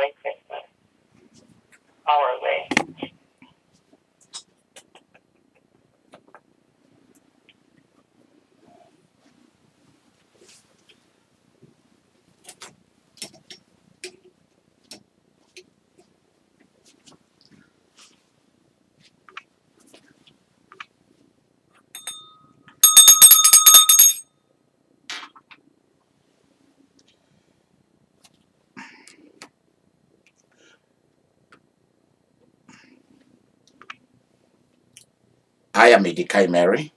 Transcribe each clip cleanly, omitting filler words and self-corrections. enjoy Christmas our way. I am Idika Imeri.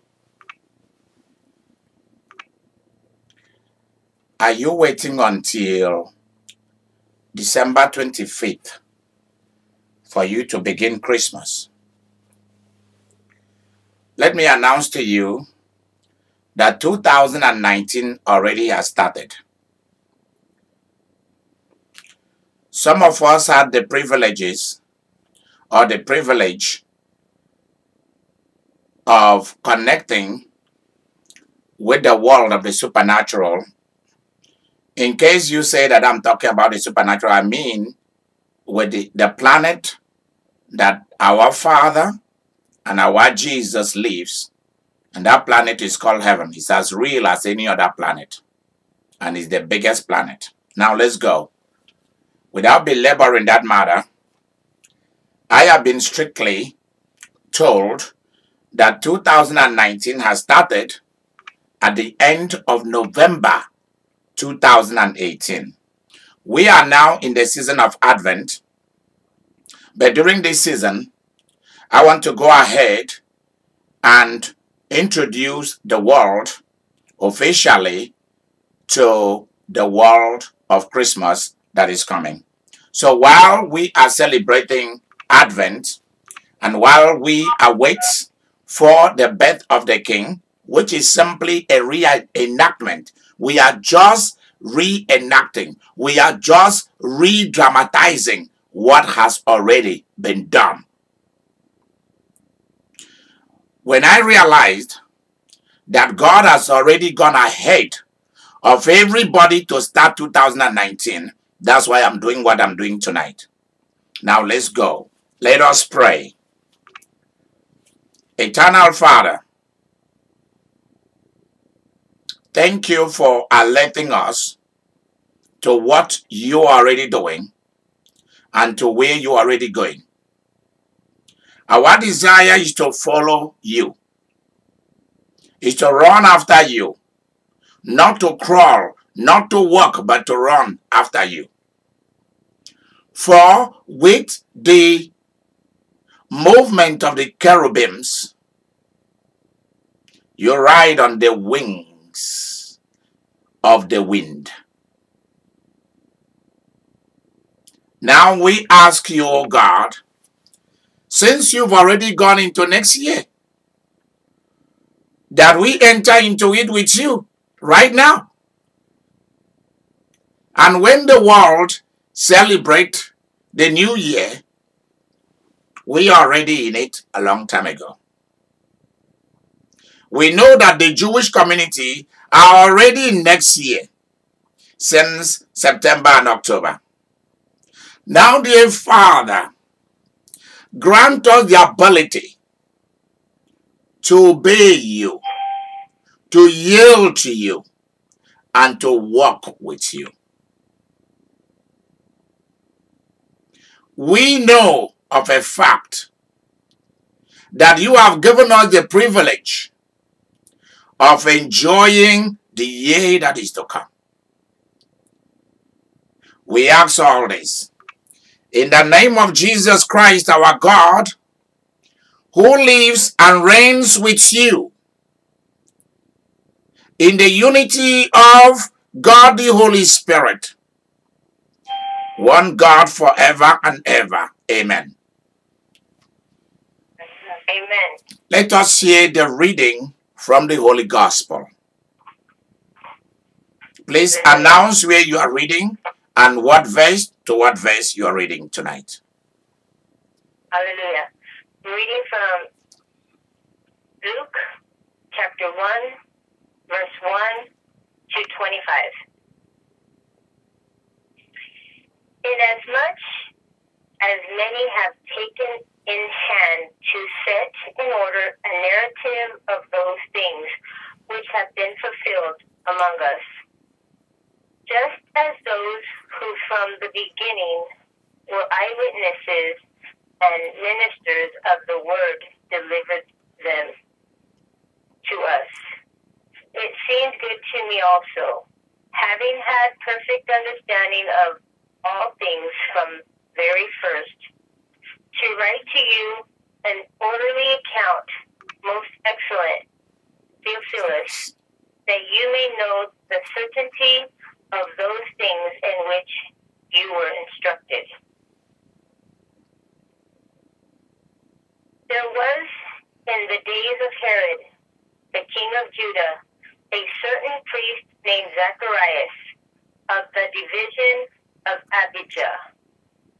Are you waiting until December 25th for you to begin Christmas? Let me announce to you that 2019 already has started. Some of us had the privilege of connecting with the world of the supernatural. In case you say that I'm talking about the supernatural, I mean with the planet that our Father and our Jesus lives. And that planet is called heaven. It's as real as any other planet. And it's the biggest planet. Now let's go. Without belaboring that matter, I have been strictly told that 2019 has started at the end of November 2018. We are now in the season of Advent, but during this season, I want to go ahead and introduce the world officially to the world of Christmas that is coming. So while we are celebrating Advent, and while we await for the birth of the King, which is simply a reenactment. We are just reenacting. We are just re-dramatizing what has already been done. When I realized that God has already gone ahead of everybody to start 2019, that's why I'm doing what I'm doing tonight. Now let's go. Let us pray. Eternal Father, thank you for alerting us to what you are already doing and to where you are already going. Our desire is to follow you, is to run after you, not to crawl, not to walk, but to run after you. For with the movement of the cherubims, you ride on the wings of the wind. Now we ask you, O God, since you've already gone into next year, that we enter into it with you right now. And when the world celebrates the new year, we are already in it a long time ago. We know that the Jewish community are already in next year, since September and October. Now, dear Father, grant us the ability to obey you, to yield to you, and to walk with you. We know of a fact that you have given us the privilege of enjoying the year that is to come. We ask all this in the name of Jesus Christ, our God, who lives and reigns with you in the unity of God the Holy Spirit, one God forever and ever. Amen. Amen. Let us hear the reading from the Holy Gospel. Please announce where you are reading and what verse to what verse you are reading tonight. Hallelujah. Reading from Luke chapter 1, verse 1 to 25. Inasmuch as many have taken in hand to set in order a narrative of those things which have been fulfilled among us, just as those who from the beginning were eyewitnesses and ministers of the word delivered them to us. It seemed good to me also, having had perfect understanding of all things from very first, to write to you an orderly account, most excellent Theophilus, that you may know the certainty of those things in which you were instructed. There was in the days of Herod, the king of Judah, a certain priest named Zacharias, of the division of Abijah.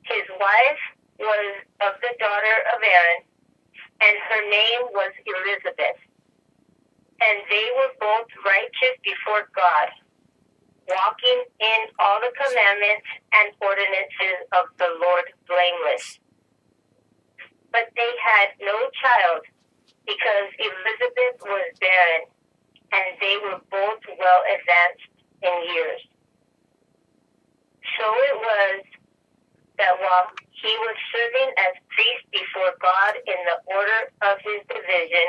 His wife was of the daughter of Aaron, and her name was Elizabeth. And they were both righteous before God, walking in all the commandments and ordinances of the Lord blameless. But they had no child, because Elizabeth was barren, and they were both well advanced in years. So it was that while he was serving as priest before God in the order of his division,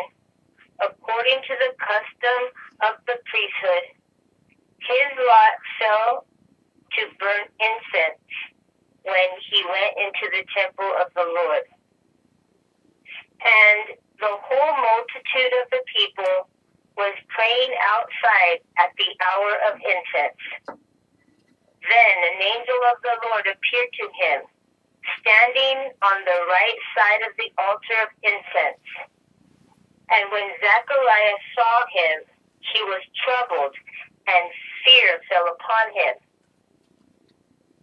according to the custom of the priesthood, his lot fell to burn incense when he went into the temple of the Lord. And the whole multitude of the people was praying outside at the hour of incense. Then an angel of the Lord appeared to him, standing on the right side of the altar of incense. And when Zacharias saw him, he was troubled, and fear fell upon him.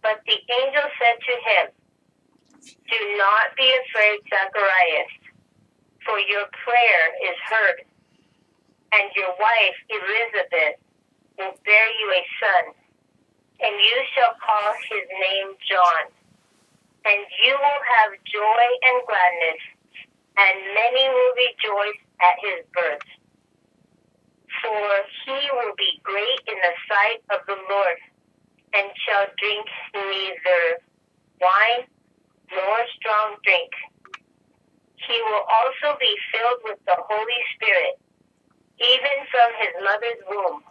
But the angel said to him, "Do not be afraid, Zacharias, for your prayer is heard, and your wife Elizabeth will bear you a son, and you shall call his name John, and you will have joy and gladness, and many will rejoice at his birth. For he will be great in the sight of the Lord, and shall drink neither wine nor strong drink. He will also be filled with the Holy Spirit, even from his mother's womb.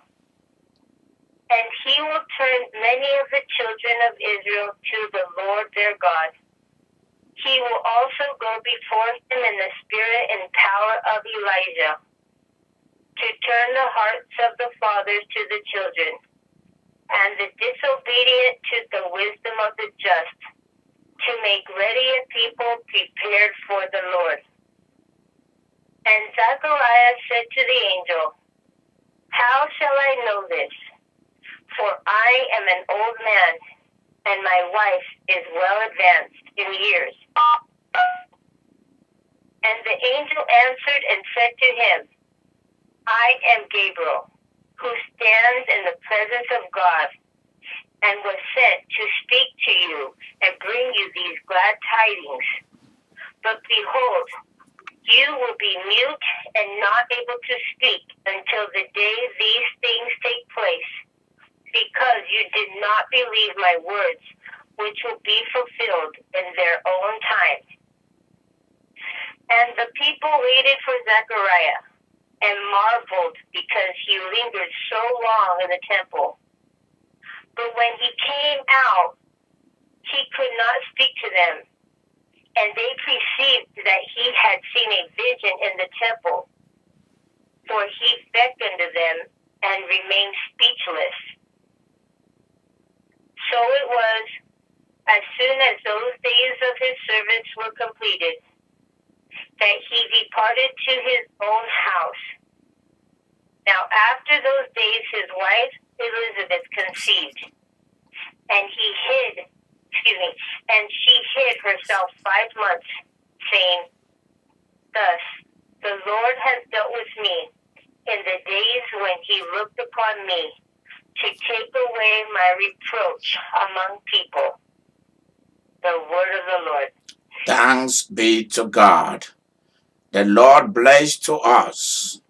And he will turn many of the children of Israel to the Lord their God. He will also go before him in the spirit and power of Elijah, to turn the hearts of the fathers to the children, and the disobedient to the wisdom of the just, to make ready a people prepared for the Lord." And Zacharias said to the angel, "How shall I know this? For I am an old man, and my wife is well advanced in years." And the angel answered and said to him, "I am Gabriel, who stands in the presence of God, and was sent to speak to you and bring you these glad tidings. But behold, you will be mute and not able to speak until the day these things take place, because you did not believe my words, which will be fulfilled in their own time." And the people waited for Zechariah and marveled because he lingered so long in the temple. But when he came out, he could not speak to them, and they perceived that he had seen a vision in the temple. For he beckoned to them and remained speechless. So it was, as soon as those days of his service were completed, that he departed to his own house. Now after those days his wife Elizabeth conceived, and she hid herself 5 months, saying, "Thus the Lord has dealt with me in the days when he looked upon me, to take away my reproach among people." the Lord. Thanks be to God. The Lord bless to us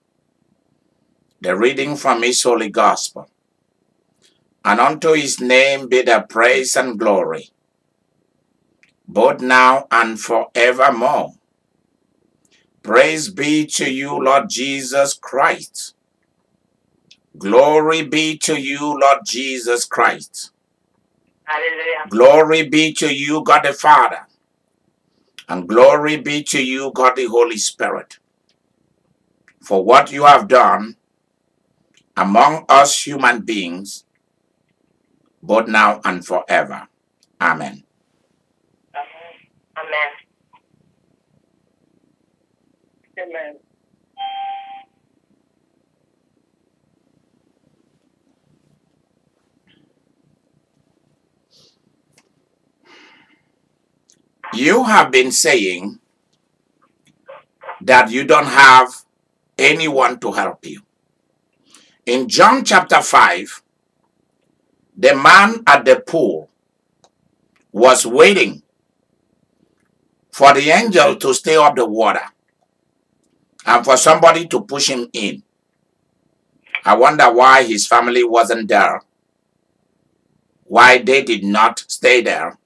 the reading from his holy gospel. And unto his name be the praise and glory, both now and forevermore. Praise be to you, Lord Jesus Christ. Glory be to you, Lord Jesus Christ. Hallelujah. Glory be to you, God the Father. And glory be to you, God the Holy Spirit, for what you have done among us human beings, both now and forever. Amen. Amen. Amen. You have been saying that you don't have anyone to help you. In John chapter 5, the man at the pool was waiting for the angel to stir up the water and for somebody to push him in. I wonder why his family wasn't there, why they did not stay there.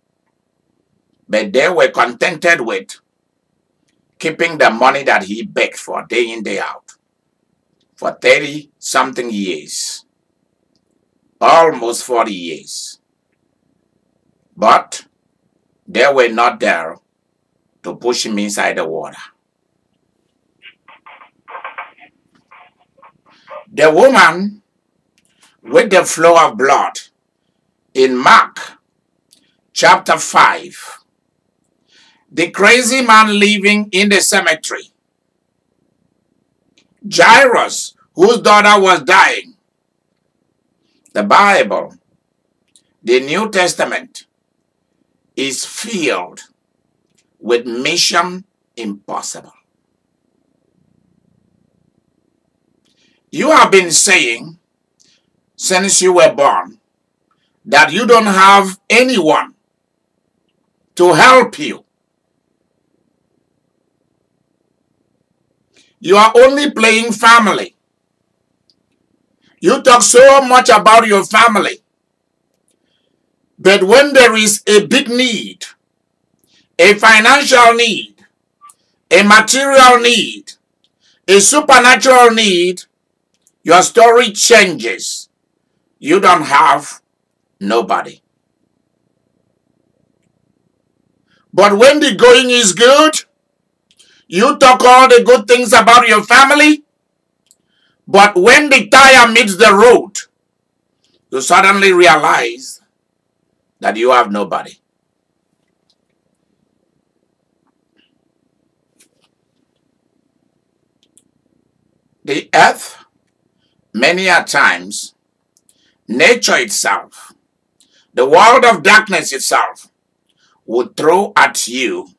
But they were contented with keeping the money that he begged for day in, day out, for 30-something years, almost 40 years. But they were not there to push him inside the water. The woman with the flow of blood in Mark chapter 5, the crazy man living in the cemetery, Jairus, whose daughter was dying. The Bible, the New Testament, is filled with mission impossible. You have been saying since you were born that you don't have anyone to help you. You are only playing family. You talk so much about your family. But when there is a big need, a financial need, a material need, a supernatural need, your story changes. You don't have nobody. But when the going is good, you talk all the good things about your family, but when the tire meets the road, you suddenly realize that you have nobody. The earth, many a times, nature itself, the world of darkness itself, would throw at you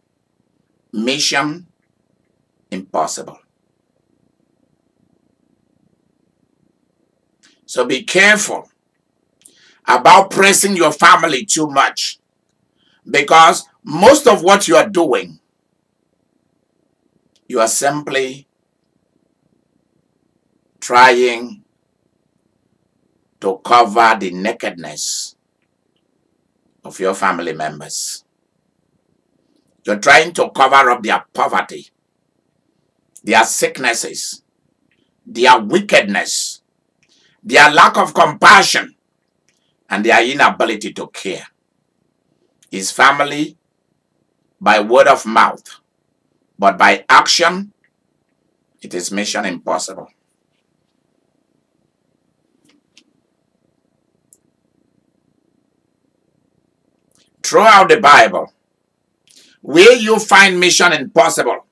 mission impossible. So be careful about pressing your family too much, because most of what you are doing, you are simply trying to cover the nakedness of your family members. You're trying to cover up their poverty, their sicknesses, their wickedness, their lack of compassion, and their inability to care. His family, by word of mouth, but by action, it is mission impossible. Throughout the Bible, where you find mission impossible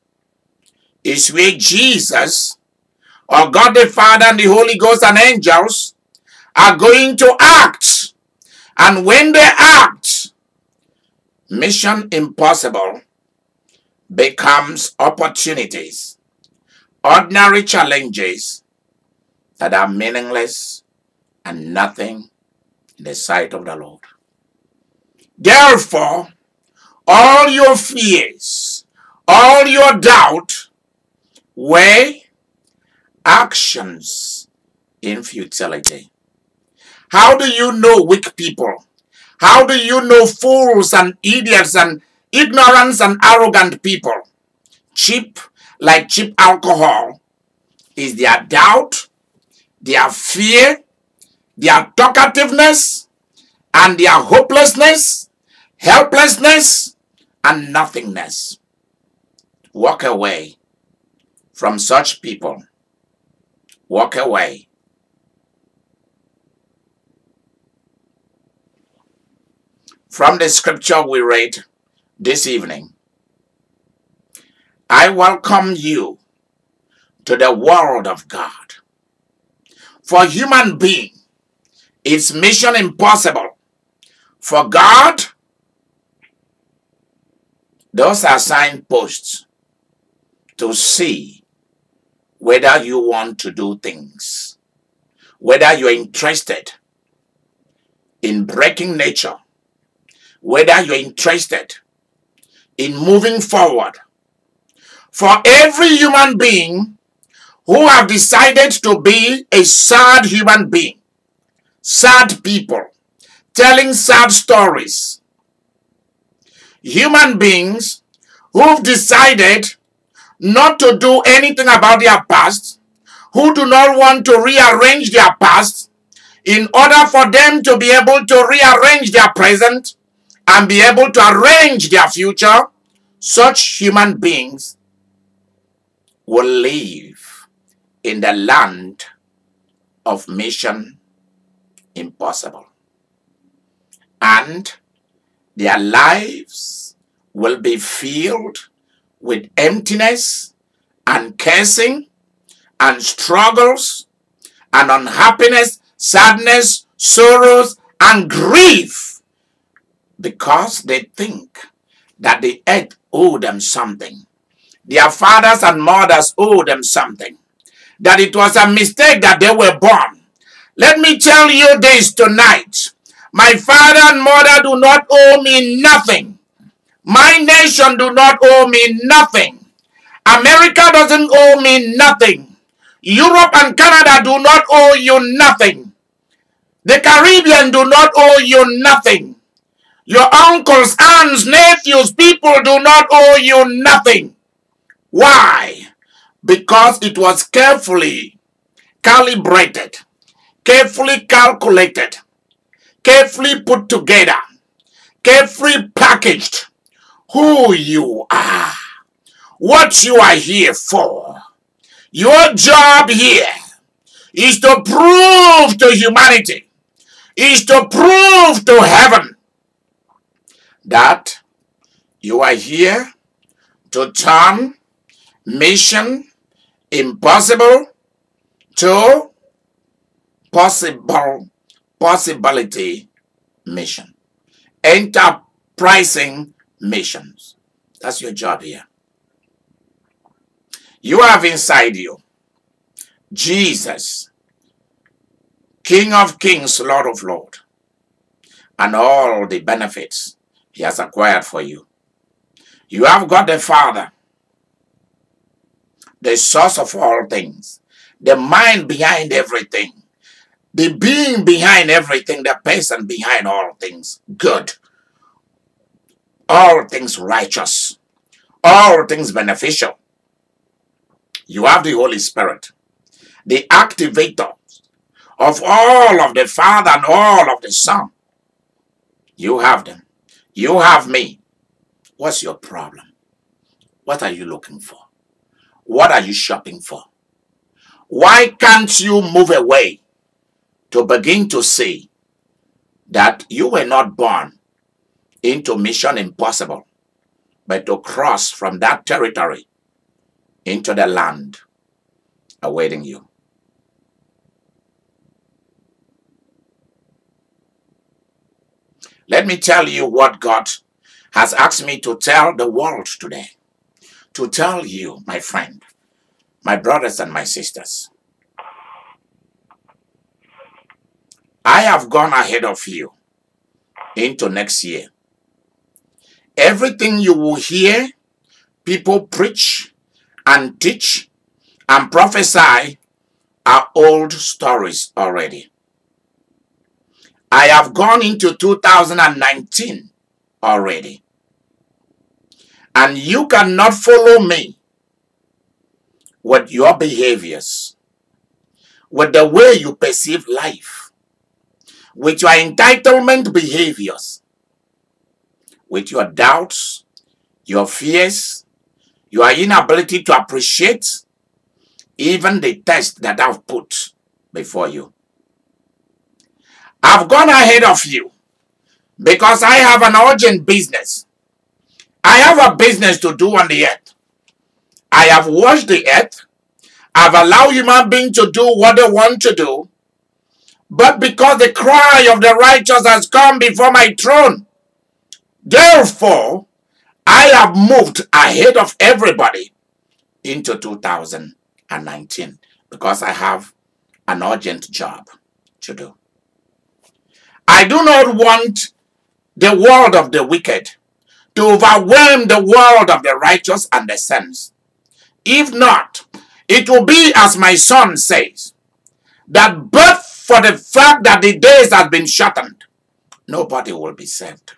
is where Jesus, or God the Father and the Holy Ghost and angels, are going to act. And when they act, mission impossible becomes opportunities, ordinary challenges that are meaningless and nothing in the sight of the Lord. Therefore, all your fears, all your doubt were actions in futility. How do you know weak people? How do you know fools and idiots and ignorance and arrogant people? Cheap alcohol is their doubt, their fear, their talkativeness, and their hopelessness, helplessness, and nothingness. Walk away from such people. Walk away. From the scripture we read this evening, I welcome you to the world of God. For human being, it's mission impossible. For God, those are signposts to see whether you want to do things, whether you're interested in breaking nature, whether you're interested in moving forward. For every human being who have decided to be a sad human being, sad people, telling sad stories, human beings who've decided not to do anything about their past, who do not want to rearrange their past in order for them to be able to rearrange their present and be able to arrange their future, such human beings will live in the land of mission impossible. And their lives will be filled with emptiness and cursing and struggles and unhappiness, sadness, sorrows, and grief, because they think that the earth owed them something. Their fathers and mothers owed them something. That it was a mistake that they were born. Let me tell you this tonight. My father and mother do not owe me nothing. My nation do not owe me nothing. America doesn't owe me nothing. Europe and Canada do not owe you nothing. The Caribbean do not owe you nothing. Your uncles, aunts, nephews, people do not owe you nothing. Why? Because it was carefully calibrated, carefully calculated, carefully put together, carefully packaged. Who you are, what you are here for. Your job here is to prove to humanity, is to prove to heaven that you are here to turn mission impossible to possibility mission. Enterprising missions. That's your job here. You have inside you Jesus, King of Kings, Lord of Lords, and all the benefits he has acquired for you. You have got the Father, the source of all things, the mind behind everything, the being behind everything, the person behind all things good, all things righteous, all things beneficial. You have the Holy Spirit, the activator of all of the Father and all of the Son. You have them. You have me. What's your problem? What are you looking for? What are you shopping for? Why can't you move away to begin to see that you were not born into mission impossible, but to cross from that territory into the land awaiting you? Let me tell you what God has asked me to tell the world today, to tell you, my friend, my brothers and my sisters. I have gone ahead of you into next year. Everything you will hear people preach and teach and prophesy are old stories already. I have gone into 2019 already. And you cannot follow me with your behaviors, with the way you perceive life, with your entitlement behaviors, with your doubts, your fears, your inability to appreciate even the test that I've put before you. I've gone ahead of you because I have an urgent business. I have a business to do on the earth. I have watched the earth. I've allowed human beings to do what they want to do. But because the cry of the righteous has come before my throne, therefore, I have moved ahead of everybody into 2019 because I have an urgent job to do. I do not want the world of the wicked to overwhelm the world of the righteous and the saints. If not, it will be as my son says, that but for the fact that the days have been shortened, nobody will be saved.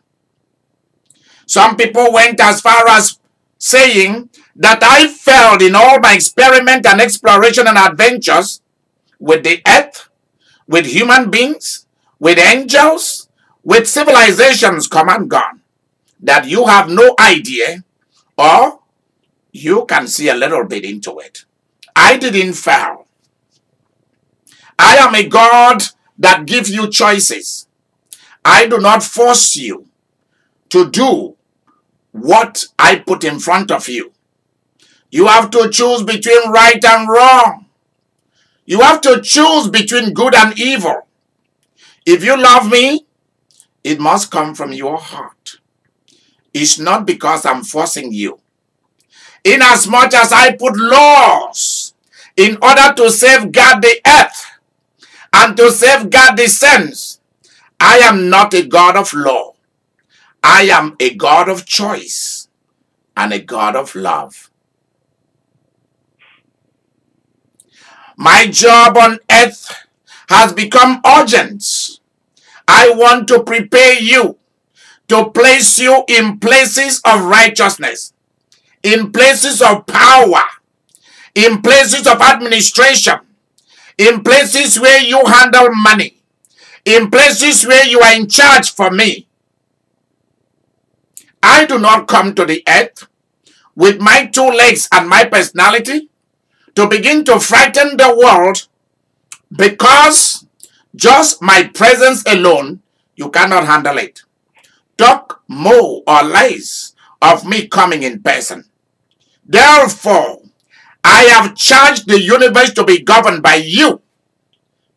Some people went as far as saying that I failed in all my experiment and exploration and adventures with the earth, with human beings, with angels, with civilizations come and gone, that you have no idea or you can see a little bit into it. I didn't fail. I am a God that gives you choices. I do not force you to do what I put in front of you. You have to choose between right and wrong. You have to choose between good and evil. If you love me, it must come from your heart. It's not because I'm forcing you. Inasmuch as I put laws in order to safeguard the earth and to safeguard the saints, I am not a God of law. I am a God of choice and a God of love. My job on earth has become urgent. I want to prepare you, to place you in places of righteousness, in places of power, in places of administration, in places where you handle money, in places where you are in charge for me. I do not come to the earth with my two legs and my personality to begin to frighten the world, because just my presence alone, you cannot handle it. Talk more or less of me coming in person. Therefore, I have charged the universe to be governed by you,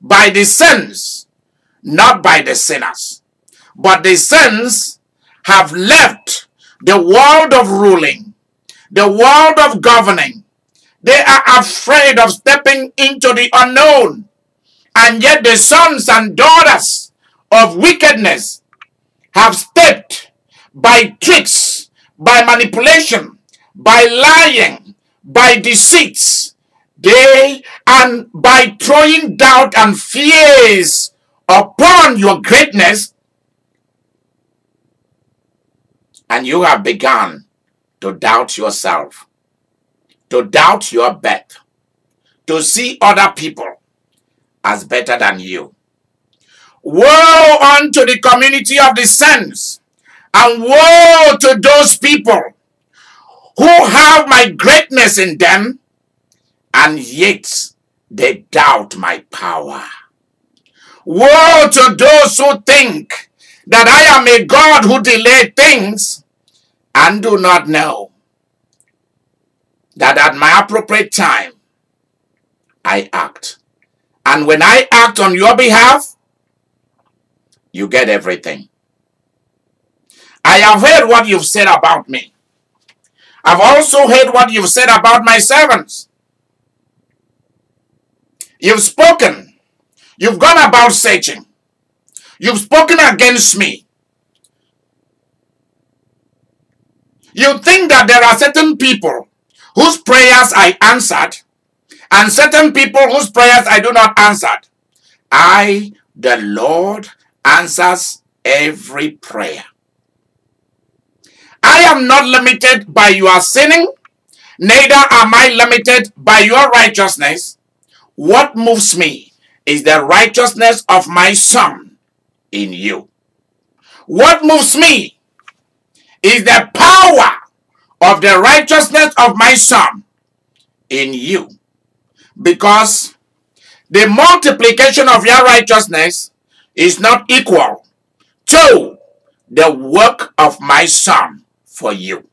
by the saints, not by the sinners. But the saints have left the world of ruling, the world of governing. They are afraid of stepping into the unknown. And yet the sons and daughters of wickedness have stepped by tricks, by manipulation, by lying, by deceits, and by throwing doubt and fears upon your greatness. And you have begun to doubt yourself, to doubt your birth, to see other people as better than you. Woe unto the community of the saints, and woe to those people who have my greatness in them, and yet they doubt my power. Woe to those who think that I am a God who delay things, and do not know that at my appropriate time, I act. And when I act on your behalf, you get everything. I have heard what you've said about me. I've also heard what you've said about my servants. You've spoken. You've gone about searching. You've spoken against me. You think that there are certain people whose prayers I answered and certain people whose prayers I do not answer. I, the Lord, answers every prayer. I am not limited by your sinning, neither am I limited by your righteousness. What moves me is the righteousness of my Son in you. What moves me is the power of the righteousness of my Son in you. Because the multiplication of your righteousness is not equal to the work of my Son for you.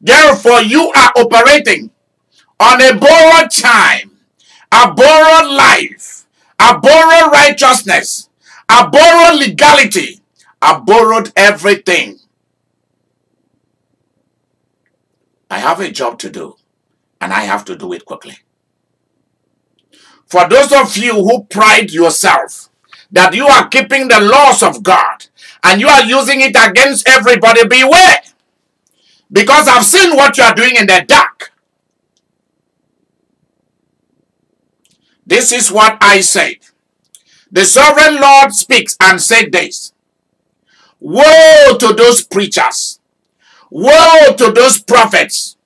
Therefore, you are operating on a borrowed time, a borrowed life, a borrowed righteousness, a borrowed legality, a borrowed everything. I have a job to do, and I have to do it quickly. For those of you who pride yourself that you are keeping the laws of God and you are using it against everybody, beware. Because I've seen what you are doing in the dark. This is what I said. The sovereign Lord speaks and said this. Woe to those preachers. Woe to those prophets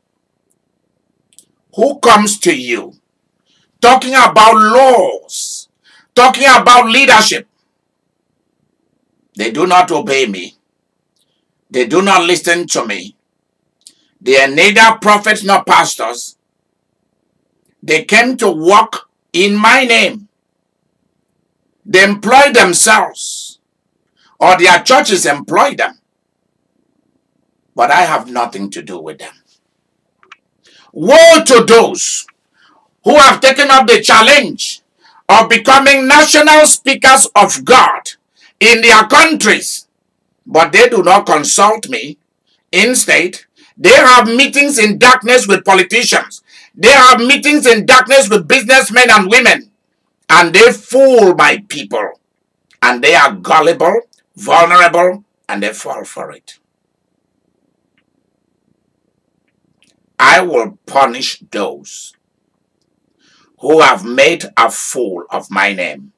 who comes to you talking about laws, talking about leadership. They do not obey me. They do not listen to me. They are neither prophets nor pastors. They came to walk in my name. They employ themselves, or their churches employ them. But I have nothing to do with them. Woe to those who have taken up the challenge of becoming national speakers of God in their countries, but they do not consult me. Instead, they have meetings in darkness with politicians. They have meetings in darkness with businessmen and women, and they fool my people, and they are gullible, vulnerable, and they fall for it. I will punish those who have made a fool of my name.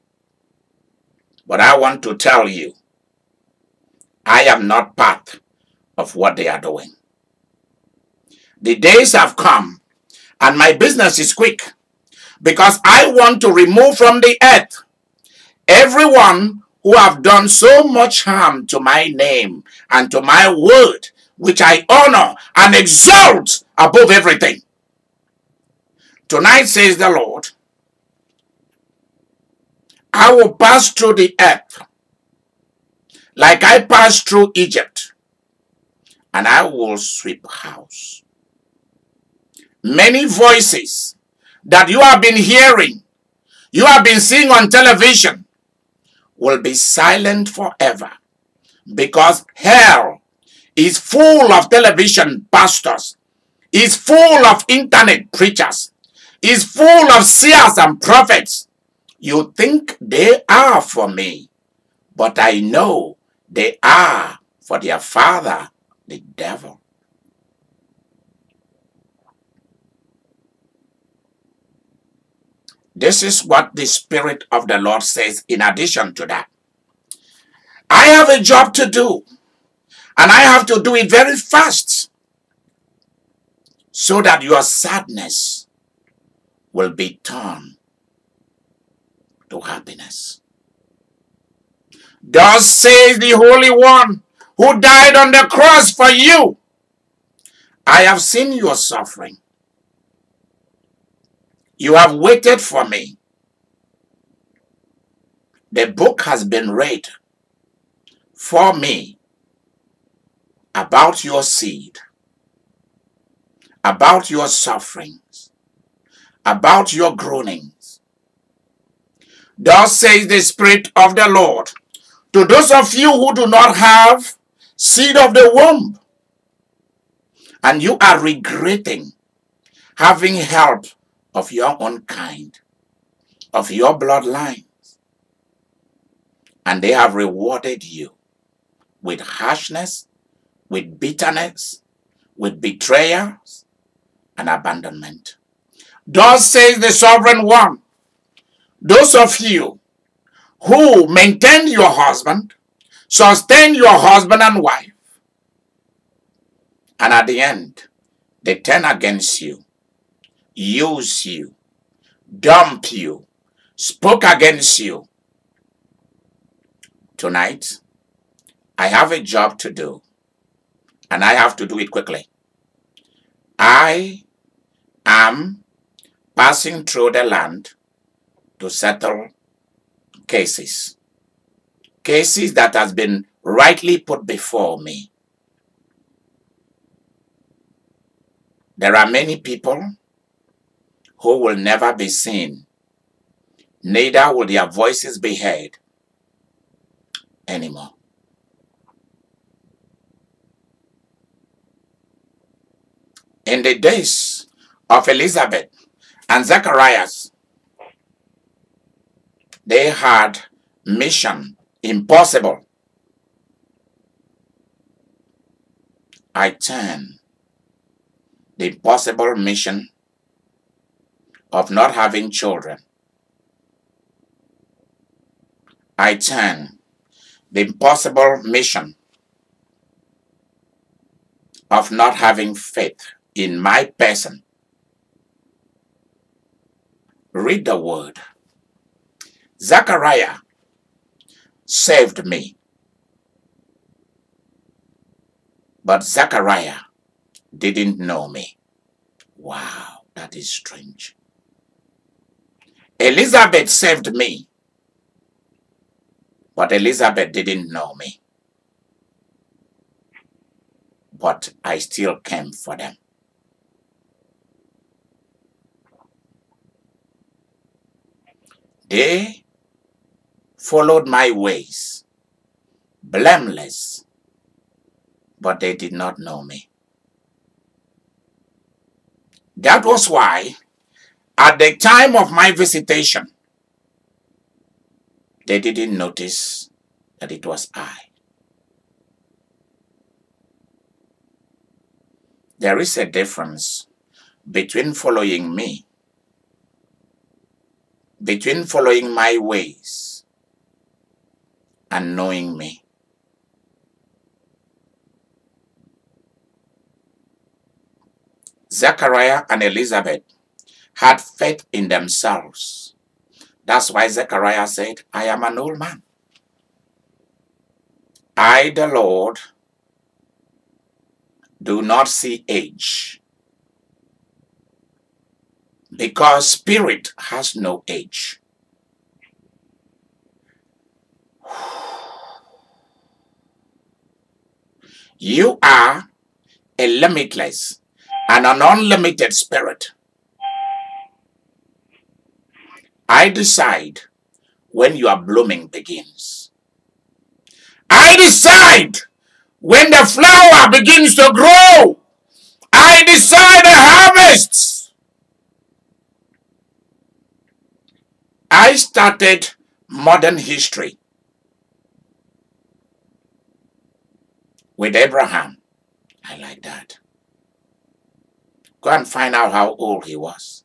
But I want to tell you, I am not part of what they are doing. The days have come, and my business is quick, because I want to remove from the earth everyone who have done so much harm to my name and to my word, which I honor and exalt above everything. Tonight, says the Lord, I will pass through the earth like I passed through Egypt, and I will sweep house. Many voices that you have been hearing, you have been seeing on television, will be silent forever, because hell is full of television pastors, is full of internet preachers, is full of seers and prophets. You think they are for me, but I know they are for their father, the devil. This is what the Spirit of the Lord says in addition to that. I have a job to do, and I have to do it very fast, so that your sadness will be turned to happiness. Thus says the Holy One who died on the cross for you. I have seen your suffering. You have waited for me. The book has been read for me about your seed, about your sufferings, about your groanings. Thus says the Spirit of the Lord, to those of you who do not have seed of the womb, and you are regretting having help of your own kind, of your bloodlines, and they have rewarded you with harshness, with bitterness, with betrayals and abandonment. Thus says the Sovereign One, those of you who maintain your husband, sustain your husband and wife, and at the end, they turn against you, use you, dump you, spoke against you. Tonight, I have a job to do, and I have to do it quickly. I am passing through the land to settle cases. Cases that has been rightly put before me. There are many people who will never be seen, neither will their voices be heard anymore. In the days of Elizabeth and Zacharias, they had mission impossible. I turn the impossible mission of not having children. I turn the impossible mission of not having faith in my person. Read the word. Zachariah saved me, but Zachariah didn't know me. Wow, that is strange. Elizabeth saved me, but Elizabeth didn't know me. But I still came for them. They followed my ways, blameless, but they did not know me. That was why, at the time of my visitation, they didn't notice that it was I. There is a difference between following my ways, and knowing me. Zechariah and Elizabeth had faith in themselves. That's why Zechariah said, I am an old man. I, the Lord, do not see age, because spirit has no age. You are a limitless and an unlimited spirit. I decide when your blooming begins. I decide when the flower begins to grow. I decide the harvest. I started modern history with Abraham. I like that. Go and find out how old he was.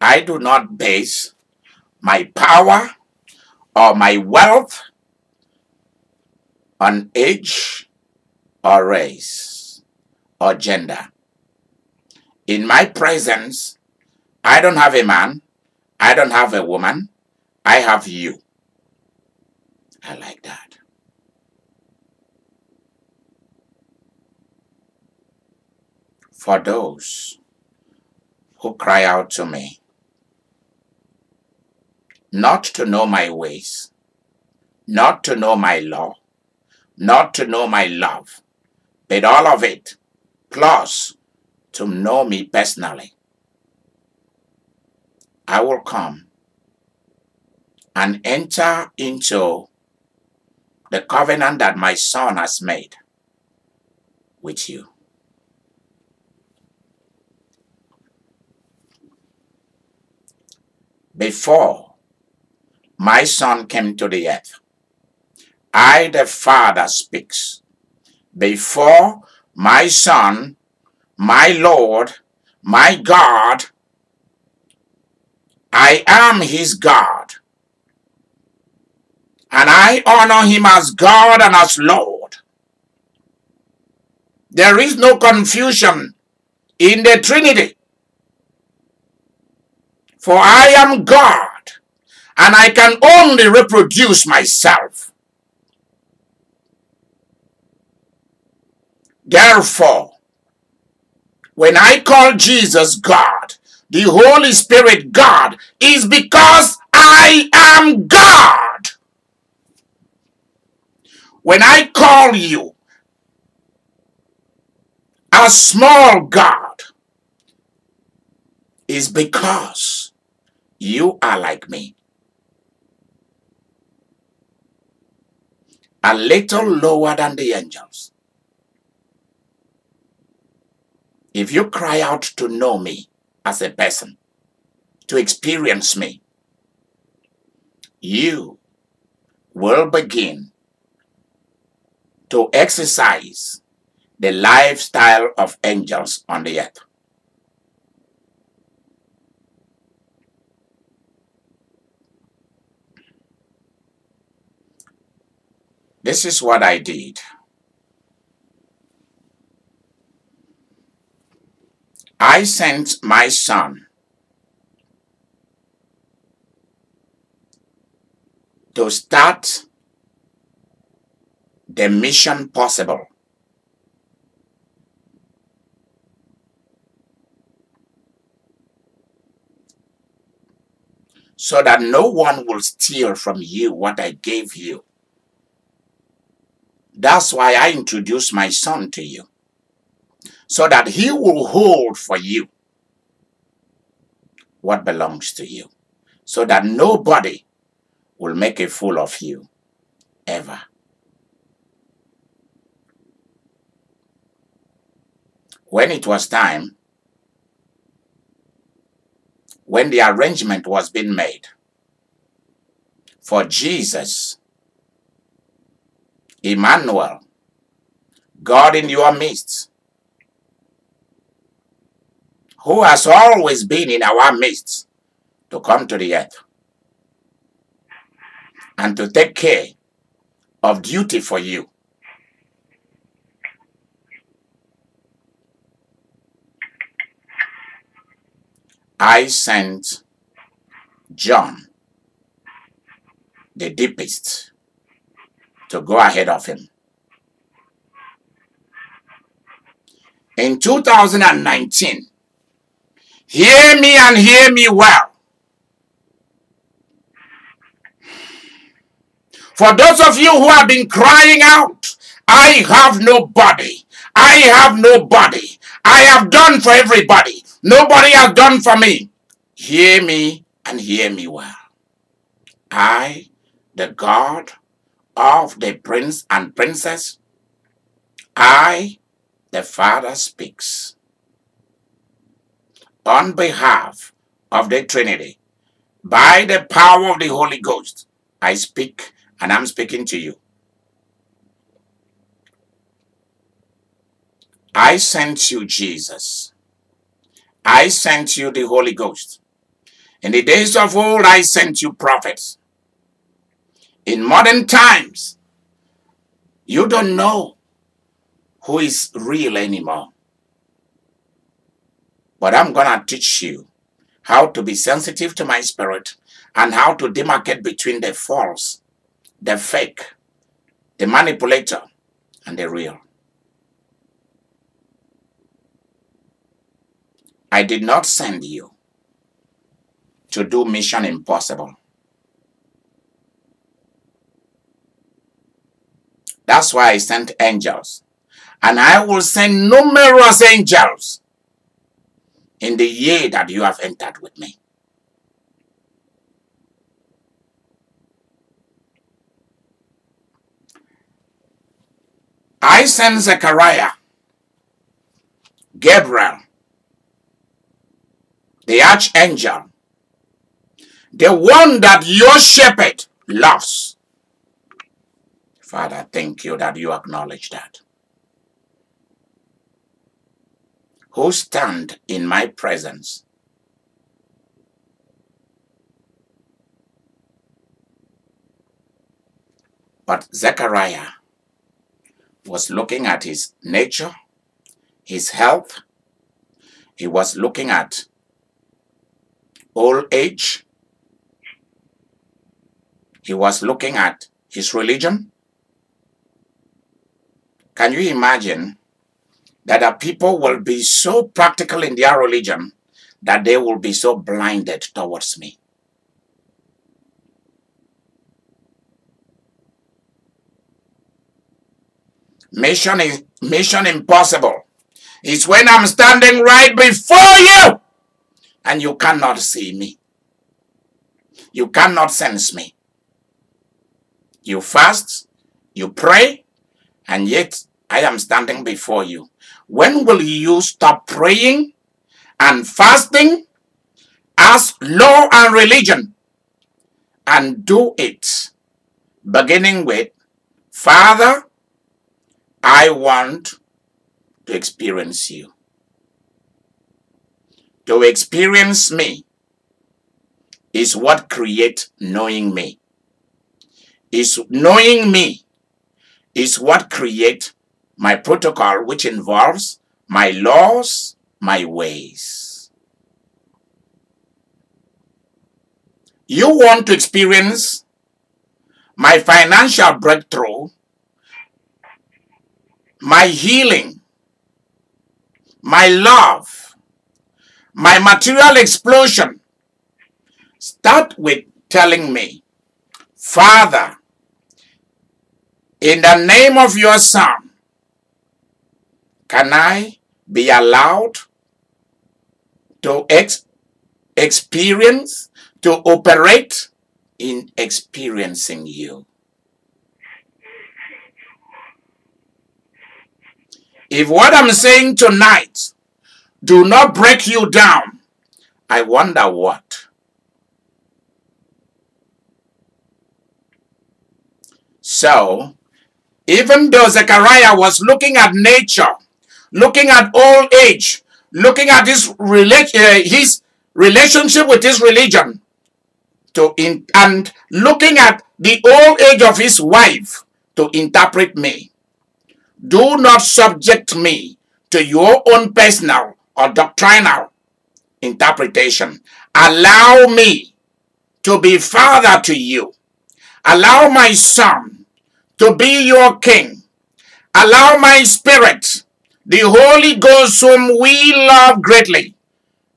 I do not base my power or my wealth on age or race or gender. In my presence, I don't have a man, I don't have a woman, I have you. I like that. For those who cry out to me, not to know my ways, not to know my law, not to know my love, but all of it, plus to know me personally, I will come and enter into the covenant that my Son has made with you. Before my Son came to the earth, I, the Father, speaks. Before my Son, my Lord, my God, I am his God. And I honor him as God and as Lord. There is no confusion in the Trinity. For I am God, and I can only reproduce myself. Therefore, when I call Jesus God, the Holy Spirit God, is because I am God. When I call you a small God, is because you are like me. A little lower than the angels. If you cry out to know me as a person, to experience me, you will begin to exercise the lifestyle of angels on the earth. This is what I did. I sent my Son to start the mission possible. So that no one will steal from you what I gave you. That's why I introduced my Son to you, so that he will hold for you what belongs to you, so that nobody will make a fool of you ever. When it was time, when the arrangement was being made for Jesus, Emmanuel, God in your midst, who has always been in our midst, to come to the earth and to take care of duty for you. I sent John, the deepest, to go ahead of him. In 2019, hear me and hear me well. For those of you who have been crying out, I have nobody. I have nobody. I have done for everybody. Nobody has done for me. Hear me and hear me well. I, the God of the prince and princess, I, the Father, speaks. On behalf of the Trinity, by the power of the Holy Ghost, I speak, and I'm speaking to you. I sent you Jesus. I sent you the Holy Ghost. In the days of old, I sent you prophets. In modern times, you don't know who is real anymore. But I'm going to teach you how to be sensitive to my spirit and how to demarcate between the false, the fake, the manipulator, and the real. I did not send you to do mission impossible. That's why I sent angels. And I will send numerous angels in the year that you have entered with me. I sent Zacharias, Gabriel, the archangel, the one that your shepherd loves, Father, thank you that you acknowledge that. Who stand in my presence . But Zechariah was looking at his nature, his health. He was looking at old age. He was looking at his religion. Can you imagine that the people will be so practical in their religion that they will be so blinded towards me? Mission impossible. It's when I'm standing right before you and you cannot see me. You cannot sense me. You fast, you pray, and yet I am standing before you. When will you stop praying and fasting as law and religion and do it? Beginning with, Father, I want to experience you, to experience me is what creates knowing me. Is knowing me is what creates my protocol, which involves my laws, my ways. You want to experience my financial breakthrough, my healing, my love, my material explosion. Start with telling me, Father, in the name of your Son, can I be allowed to experience, to operate in experiencing you? If what I'm saying tonight do not break you down, I wonder what. So, even though Zechariah was looking at nature, looking at old age, looking at his relationship with his religion, and looking at the old age of his wife to interpret me, do not subject me to your own personal or doctrinal interpretation. Allow me to be father to you. Allow my son to be your king. Allow my spirit, the Holy Ghost whom we love greatly,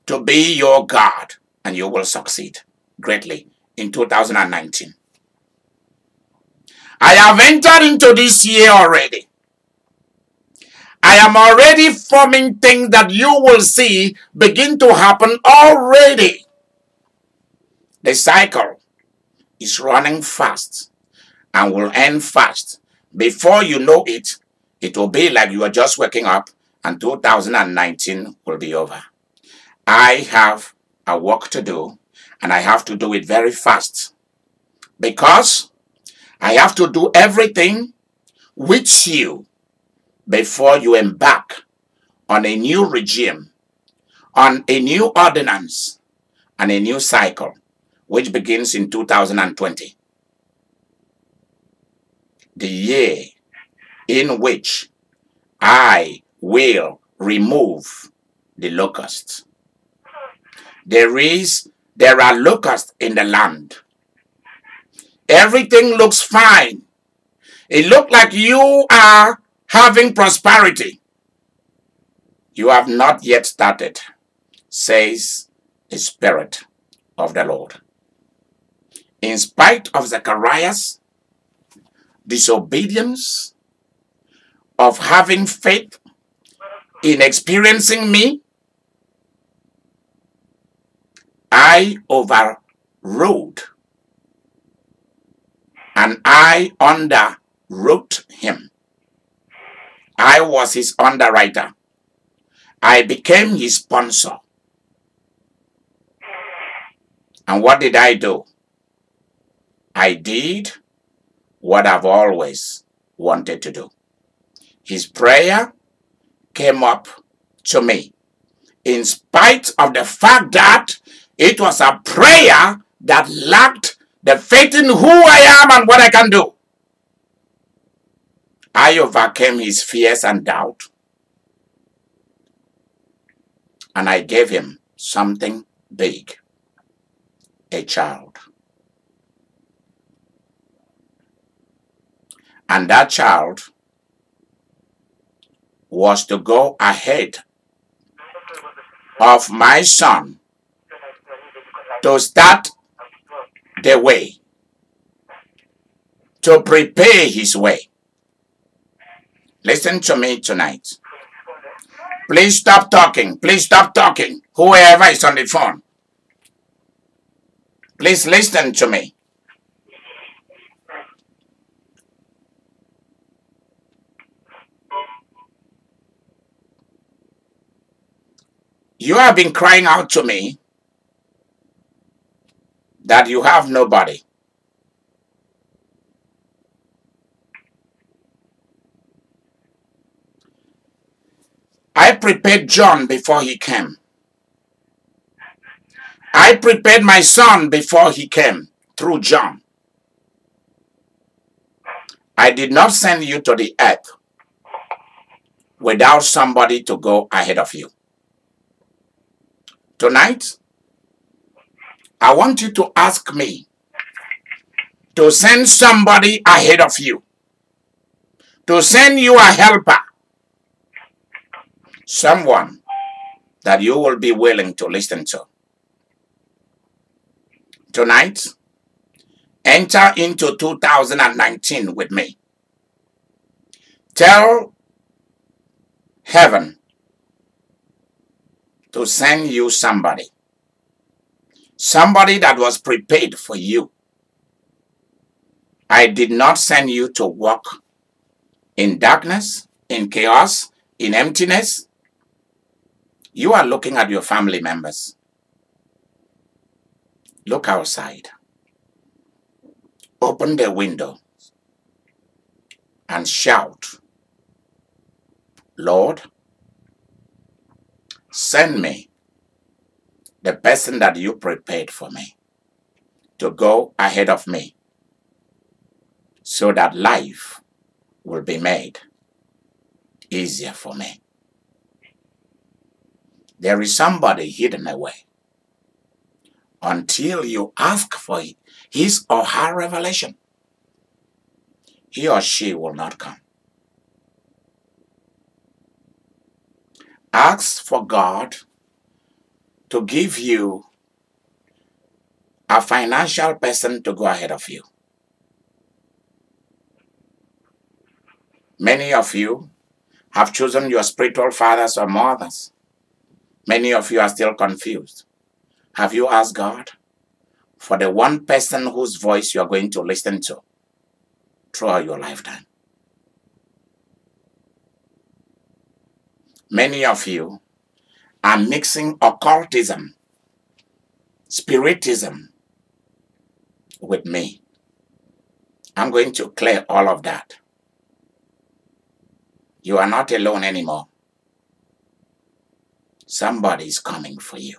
to be your God. And you will succeed greatly in 2019. I have entered into this year already. I am already forming things that you will see begin to happen already. The cycle is running fast and will end fast. Before you know it, it will be like you are just waking up and 2019 will be over. I have a work to do and I have to do it very fast because I have to do everything with you before you embark on a new regime, on a new ordinance, and a new cycle, which begins in 2020. The year in which I will remove the locusts. There are locusts in the land. Everything looks fine. It looks like you are having prosperity. You have not yet started, says the Spirit of the Lord. In spite of Zechariah's disobedience, of having faith in experiencing me, I overrode and I underwrote him. I was his underwriter. I became his sponsor. And what did I do? I did what I've always wanted to do. His prayer came up to me, in spite of the fact that it was a prayer that lacked the faith in who I am and what I can do. I overcame his fears and doubt, and I gave him something big, a child. And that child was to go ahead of my son to start the way, to prepare his way. Listen to me tonight. Please stop talking. Please stop talking. Whoever is on the phone, please listen to me. You have been crying out to me that you have nobody. I prepared John before he came. I prepared my son before he came through John. I did not send you to the earth without somebody to go ahead of you. Tonight, I want you to ask me to send somebody ahead of you, to send you a helper, someone that you will be willing to listen to. Tonight, enter into 2019 with me. Tell heaven to send you somebody. Somebody that was prepared for you. I did not send you to walk in darkness, in chaos, in emptiness. You are looking at your family members. Look outside. Open the window and shout, Lord, send me the person that you prepared for me to go ahead of me so that life will be made easier for me. There is somebody hidden away. Until you ask for his or her revelation, he or she will not come. Ask for God to give you a financial person to go ahead of you. Many of you have chosen your spiritual fathers or mothers. Many of you are still confused. Have you asked God for the one person whose voice you are going to listen to throughout your lifetime? Many of you are mixing occultism, spiritism with me. I'm going to clear all of that. You are not alone anymore. Somebody is coming for you.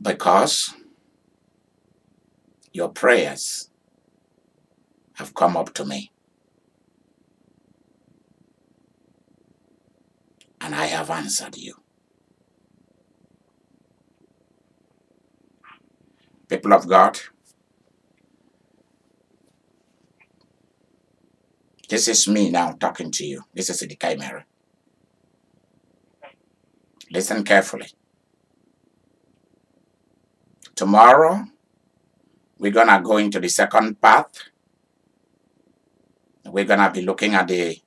Because your prayers have come up to me. And I have answered you. People of God, this is me now talking to you. This is Idika Imeri. Listen carefully. Tomorrow, we're going to go into the second path. We're going to be looking at the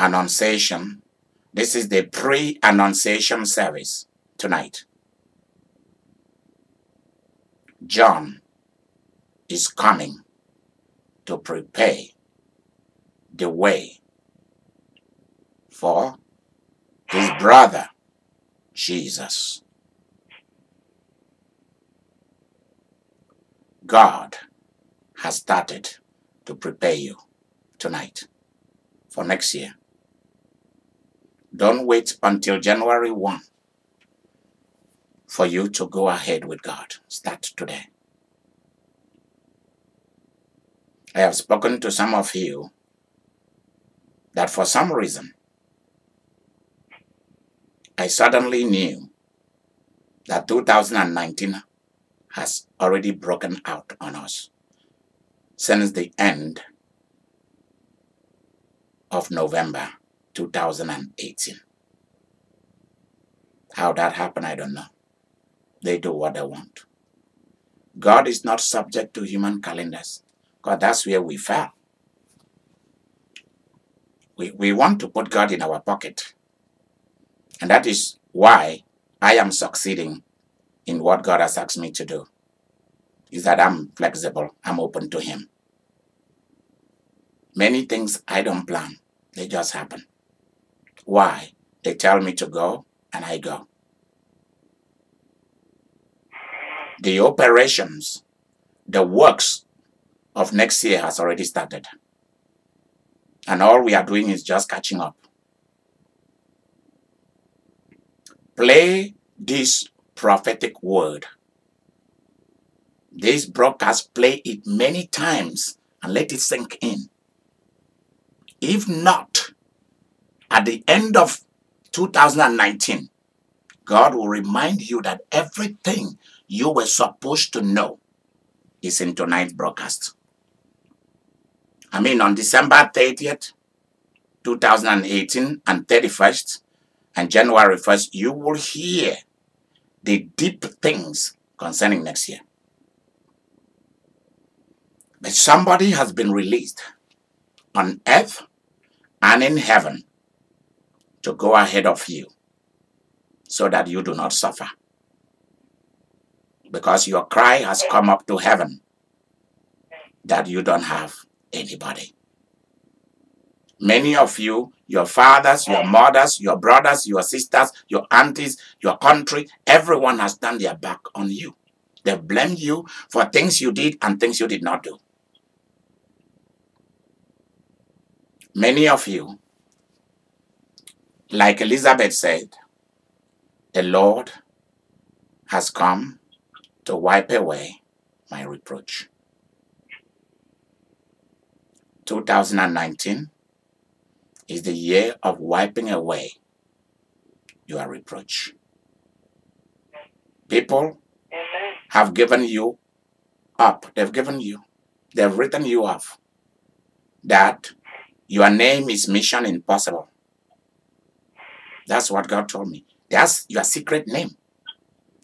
Annunciation. This is the pre-annunciation service tonight. John is coming to prepare the way for his brother Jesus. God has started to prepare you tonight for next year. Don't wait until January 1 for you to go ahead with God. Start today. I have spoken to some of you that for some reason, I suddenly knew that 2019 has already broken out on us since the end of November 2018. How that happened, I don't know. They do what they want. God is not subject to human calendars, because that's where we fell. We want to put God in our pocket. And that is why I am succeeding in what God has asked me to do. Is that I'm flexible. I'm open to Him. Many things I don't plan. They just happen. Why? They tell me to go and I go. The operations, the works of next year has already started. And all we are doing is just catching up. Play this prophetic word. This broadcast, play it many times and let it sink in. If not, at the end of 2019, God will remind you that everything you were supposed to know is in tonight's broadcast. I mean, on December 30th, 2018 and 31st and January 1st, you will hear the deep things concerning next year. But somebody has been released on earth and in heaven to go ahead of you so that you do not suffer. Because your cry has come up to heaven that you don't have anybody. Many of you, your fathers, your mothers, your brothers, your sisters, your aunties, your country, everyone has turned their back on you. They blame you for things you did and things you did not do. Many of you, like Elizabeth said, the Lord has come to wipe away my reproach. 2019 is the year of wiping away your reproach. People have given you up. They've written you off. That your name is Mission Impossible. That's what God told me. That's your secret name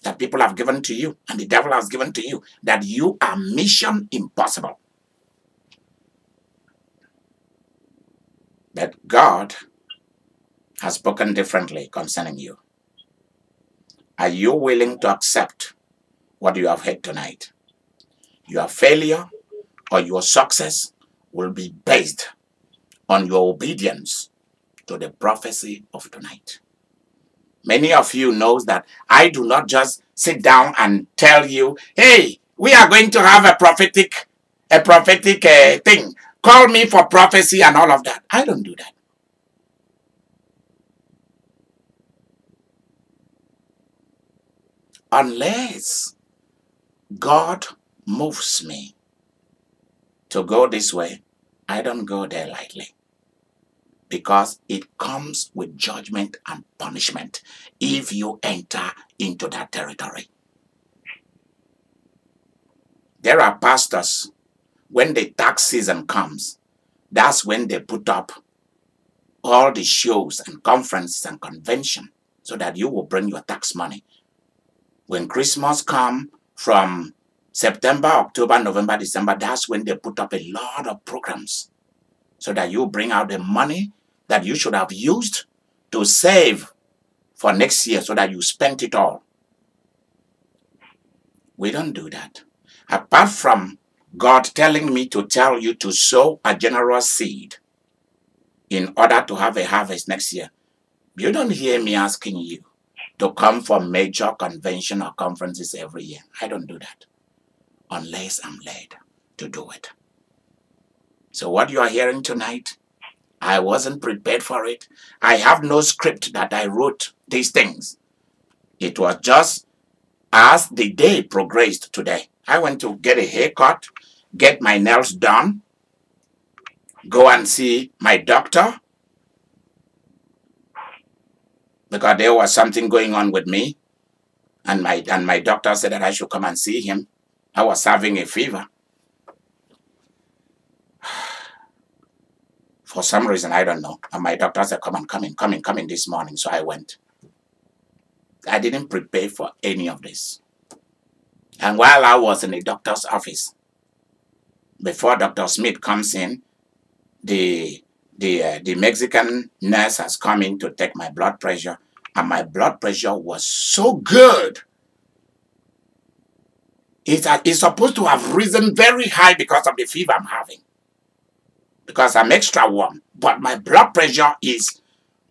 that people have given to you and the devil has given to you. That you are Mission Impossible. But God has spoken differently concerning you. Are you willing to accept what you have heard tonight? Your failure or your success will be based on your obedience to the prophecy of tonight. Many of you know that I do not just sit down and tell you, hey, we are going to have a prophetic thing. Call me for prophecy and all of that. I don't do that. Unless God moves me to go this way, I don't go there lightly. Because it comes with judgment and punishment if you enter into that territory. There are pastors. When the tax season comes, that's when they put up all the shows and conferences and conventions so that you will bring your tax money. When Christmas comes from September, October, November, December, that's when they put up a lot of programs so that you bring out the money that you should have used to save for next year so that you spent it all. We don't do that. Apart from God telling me to tell you to sow a generous seed in order to have a harvest next year. You don't hear me asking you to come for major convention or conferences every year. I don't do that. unless I'm led to do it. So what you are hearing tonight, I wasn't prepared for it. I have no script that I wrote these things. It was just as the day progressed today. I went to get a haircut, get my nails done, go and see my doctor, because there was something going on with me, and my doctor said that I should come and see him. I was having a fever. For some reason, I don't know. And my doctor said, come in this morning. So I went. I didn't prepare for any of this. And while I was in the doctor's office, before Dr. Smith comes in, the Mexican nurse has come in to take my blood pressure, and my blood pressure was so good. It's supposed to have risen very high because of the fever I'm having, because I'm extra warm, but my blood pressure is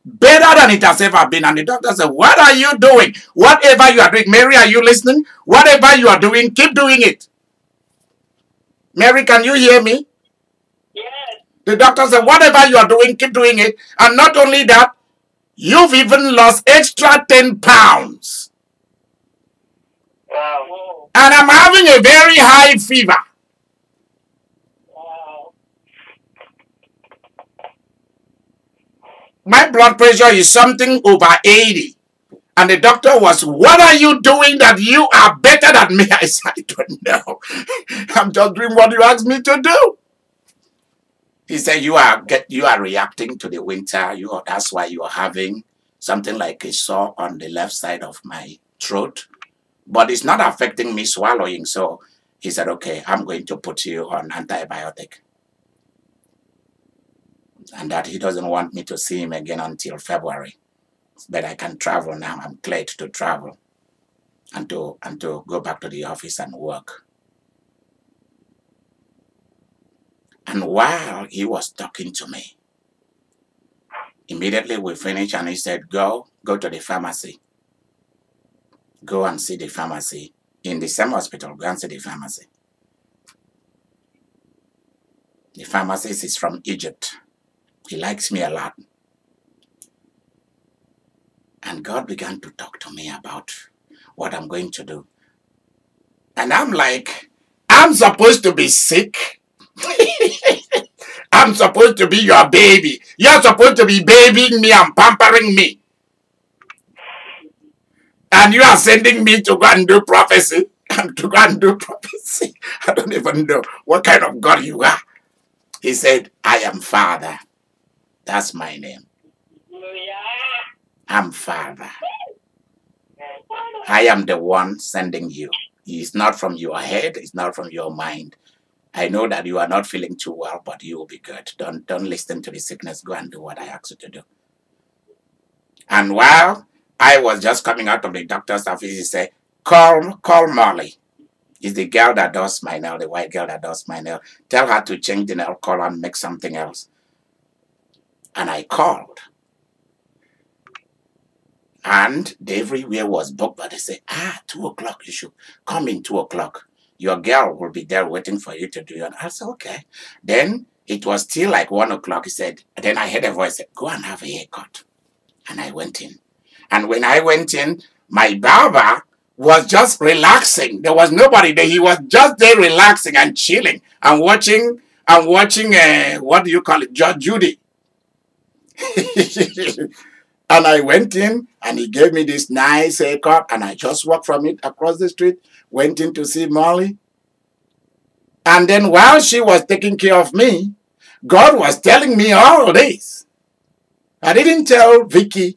better than it has ever been. And the doctor said, what are you doing? Whatever you are doing, Mary, are you listening? Whatever you are doing, keep doing it. Mary, can you hear me? Yes. The doctor said, whatever you are doing, keep doing it. And not only that, you've even lost extra 10 pounds. Wow. And I'm having a very high fever. My blood pressure is something over 80. And the doctor was, what are you doing that you are better than me? I said, I don't know. I'm just doing what you asked me to do. He said, you are reacting to the winter. That's why you are having something like a sore on the left side of my throat. But it's not affecting me swallowing. So he said, okay, I'm going to put you on antibiotic. And that he doesn't want me to see him again until February. But I can travel now. I'm cleared to travel and to go back to the office and work. And while he was talking to me, immediately we finished and he said, go to the pharmacy. Go and see the pharmacy. In the same hospital, go and see the pharmacy. The pharmacist is from Egypt. He likes me a lot. And God began to talk to me about what I'm going to do. And I'm like, I'm supposed to be sick. I'm supposed to be your baby. You're supposed to be babying me and pampering me. And you are sending me to go and do prophecy. I don't even know what kind of God you are. He said, I am Father. That's my name. I'm Father. I am the one sending you. It's not from your head. It's not from your mind. I know that you are not feeling too well, but you will be good. Don't listen to the sickness. Go and do what I asked you to do. And while I was just coming out of the doctor's office, he said, call Molly. It's the girl that does my nail, the white girl that does my nail. Tell her to change the nail color and make something else. And I called. And everywhere was booked, but they say, 2:00, you should come in 2:00. Your girl will be there waiting for you to do it. I said, okay. Then it was still like 1:00. He said, then I heard a voice say, go and have a haircut. And I went in. And when I went in, my barber was just relaxing. There was nobody there. He was just there relaxing and chilling and watching what do you call it, Judge Judy. And I went in and he gave me this nice haircut and I just walked from it across the street, went in to see Molly. And then while she was taking care of me, God was telling me all this. I didn't tell Vicky,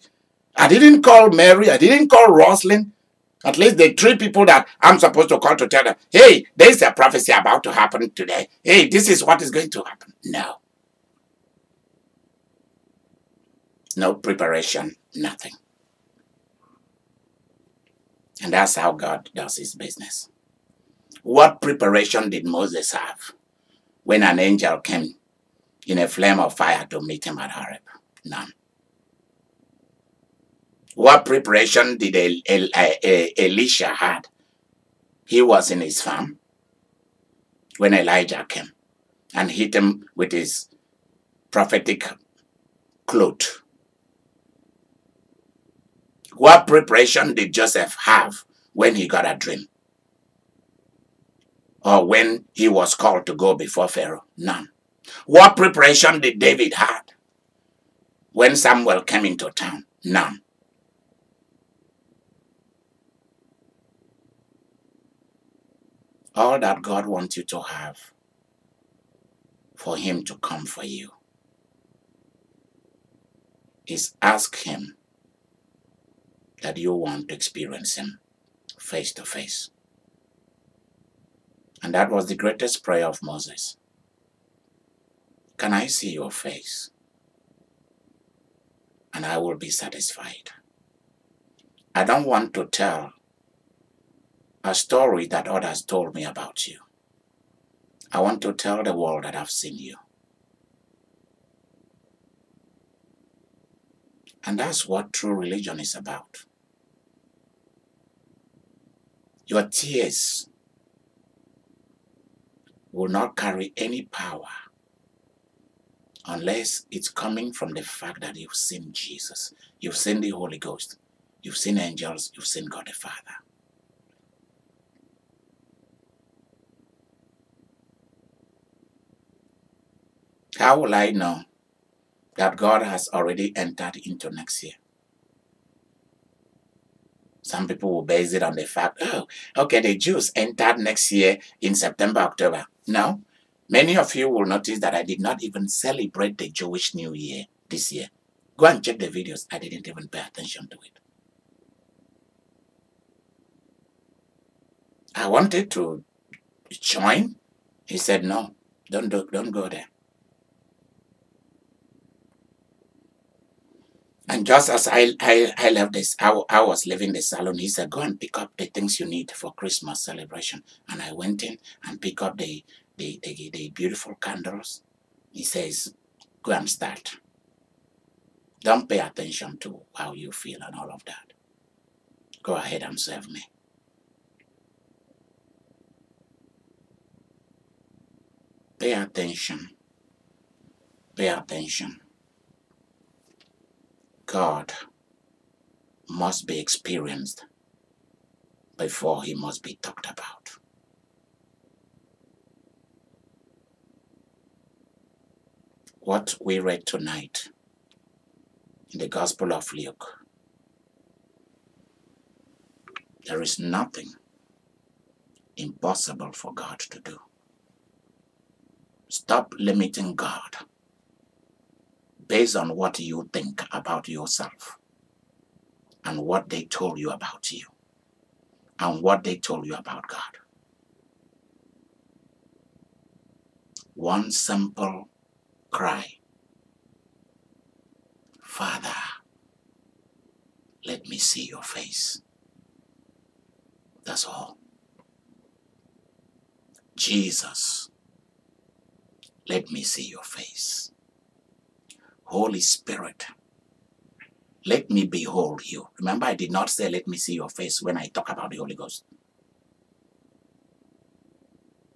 I didn't call Mary, I didn't call Roslyn. At least the three people that I'm supposed to call to tell them, hey, there's a prophecy about to happen today. Hey, this is what is going to happen. No. No preparation, nothing. And that's how God does his business. What preparation did Moses have when an angel came in a flame of fire to meet him at Horeb? None. What preparation did Elisha had? He was in his farm. when Elijah came and hit him with his prophetic cloth. What preparation did Joseph have when he got a dream? Or when he was called to go before Pharaoh? None. What preparation did David have when Samuel came into town? None. All that God wants you to have for him to come for you is ask him that you want to experience him face to face. And that was the greatest prayer of Moses. Can I see your face? And I will be satisfied. I don't want to tell a story that others told me about you. I want to tell the world that I've seen you. And that's what true religion is about. Your tears will not carry any power unless it's coming from the fact that you've seen Jesus, you've seen the Holy Ghost, you've seen angels, you've seen God the Father. How will I know that God has already entered into next year? Some people will base it on the fact, the Jews entered next year in September, October. No, many of you will notice that I did not even celebrate the Jewish New Year this year. Go and check the videos. I didn't even pay attention to it. I wanted to join. He said, no, don't go there. And just as I left this, I was leaving the salon, he said, go and pick up the things you need for Christmas celebration. And I went in and picked up the beautiful candles. He says, go and start. Don't pay attention to how you feel and all of that. Go ahead and serve me. Pay attention. Pay attention. God must be experienced before he must be talked about. What we read tonight in the Gospel of Luke, there is nothing impossible for God to do. Stop limiting God based on what you think about yourself and what they told you about you and what they told you about God. One simple cry, Father, let me see your face. That's all. Jesus, let me see your face. Holy Spirit, let me behold you. Remember, I did not say, let me see your face when I talk about the Holy Ghost.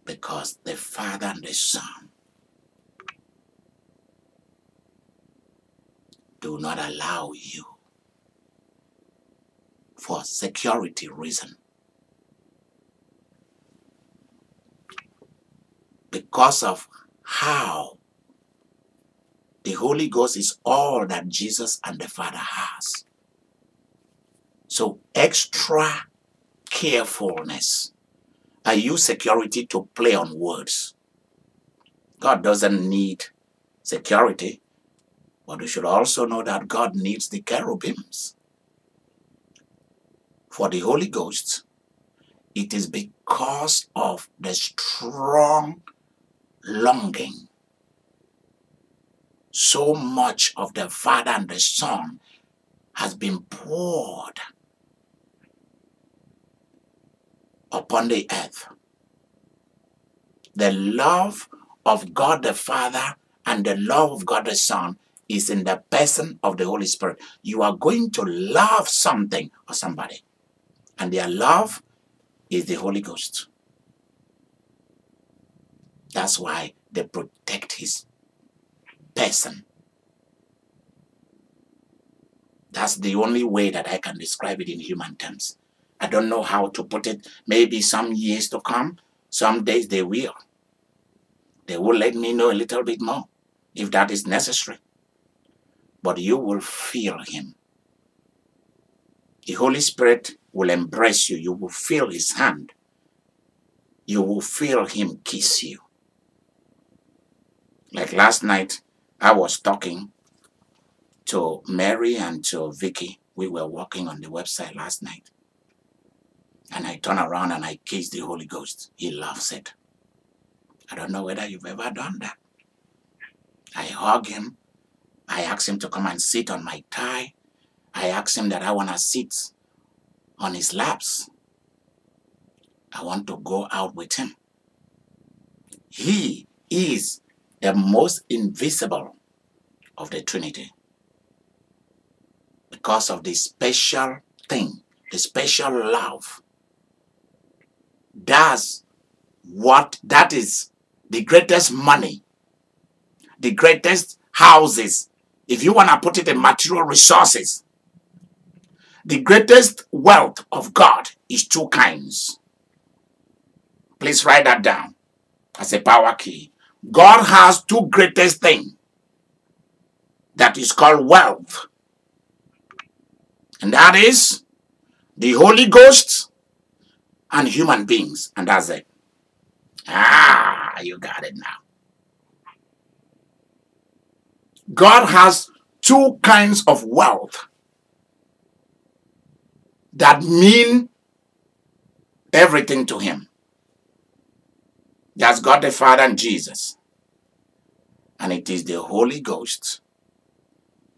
Because the Father and the Son do not allow you, for security reason. Because of how the Holy Ghost is all that Jesus and the Father has. So extra carefulness. I use security to play on words. God doesn't need security, but we should also know that God needs the cherubims. For the Holy Ghost, it is because of the strong longing. So much of the Father and the Son has been poured upon the earth. The love of God the Father and the love of God the Son is in the person of the Holy Spirit. You are going to love something or somebody, and their love is the Holy Ghost. That's why they protect his person. That's the only way that I can describe it in human terms. I don't know how to put it. Maybe some years to come, some days they will. They will let me know a little bit more if that is necessary. But you will feel him. The Holy Spirit will embrace you. You will feel his hand. You will feel him kiss you. Like last night, I was talking to Mary and to Vicky. We were walking on the website last night. And I turned around and I kissed the Holy Ghost. He loves it. I don't know whether you've ever done that. I hug him. I ask him to come and sit on my thigh. I ask him that I want to sit on his laps. I want to go out with him. He is the most invisible of the Trinity because of the special thing, the special love. That is the greatest money, the greatest houses, if you want to put it in material resources. The greatest wealth of God is two kinds. Please write that down as a power key. God has two greatest things that is called wealth. And that is the Holy Ghost and human beings. And that's it. You got it now. God has two kinds of wealth that mean everything to him. That's God the Father and Jesus. And it is the Holy Ghost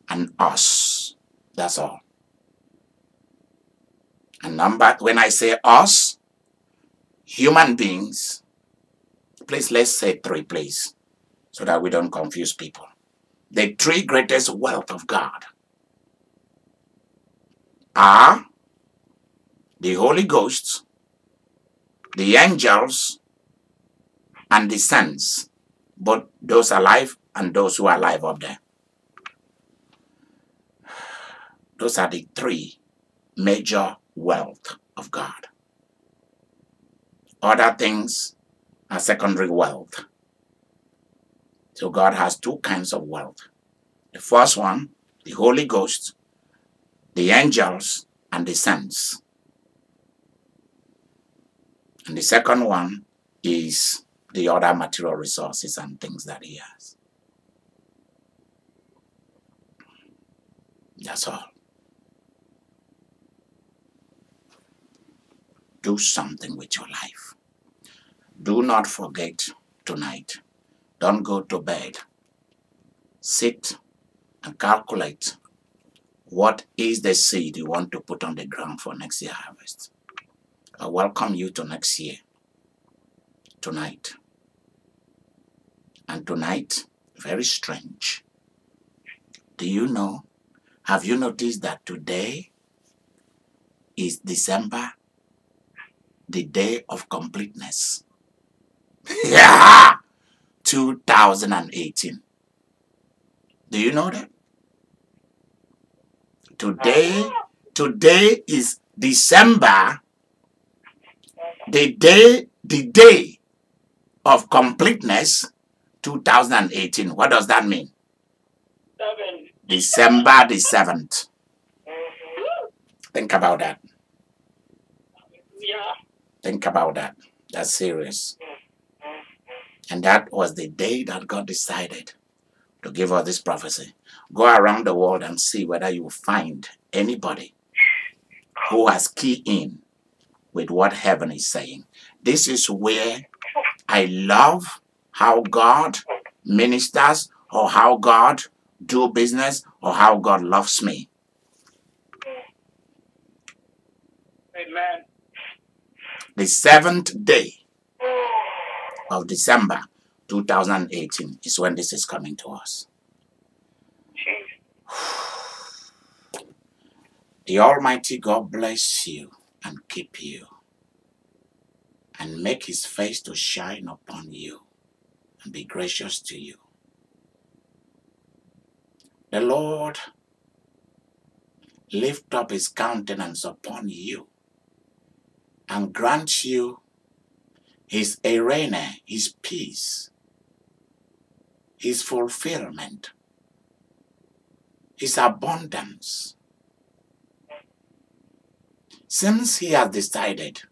and us. That's all. And when I say us, human beings, please let's say three, please, so that we don't confuse people. The three greatest wealth of God are the Holy Ghost, the angels, and the saints, both those alive and those who are alive up there. Those are the three major wealth of God. Other things are secondary wealth. So God has two kinds of wealth. The first one, the Holy Ghost, the angels, and the saints. And the second one is the other material resources and things that he has. That's all. Do something with your life. Do not forget tonight. Don't go to bed. Sit and calculate what is the seed you want to put on the ground for next year's harvest. I welcome you to next year, tonight. And tonight, very strange. Do you know, have you noticed that today is December, the day of completeness? Yeah! 2018. Do you know that? Today is December, the day of completeness, 2018. What does that mean? December the 7th. Think about that. Yeah. Think about that. That's serious. And that was the day that God decided to give us this prophecy. Go around the world and see whether you find anybody who has keyed in with what heaven is saying. This is where I love how God ministers or how God do business or how God loves me. Amen. The 7th day of December 2018 is when this is coming to us. The Almighty God bless you and keep you, and make his face to shine upon you, and be gracious to you. The Lord lift up his countenance upon you and grant you his eirene, his peace, his fulfillment, his abundance. Since he has decided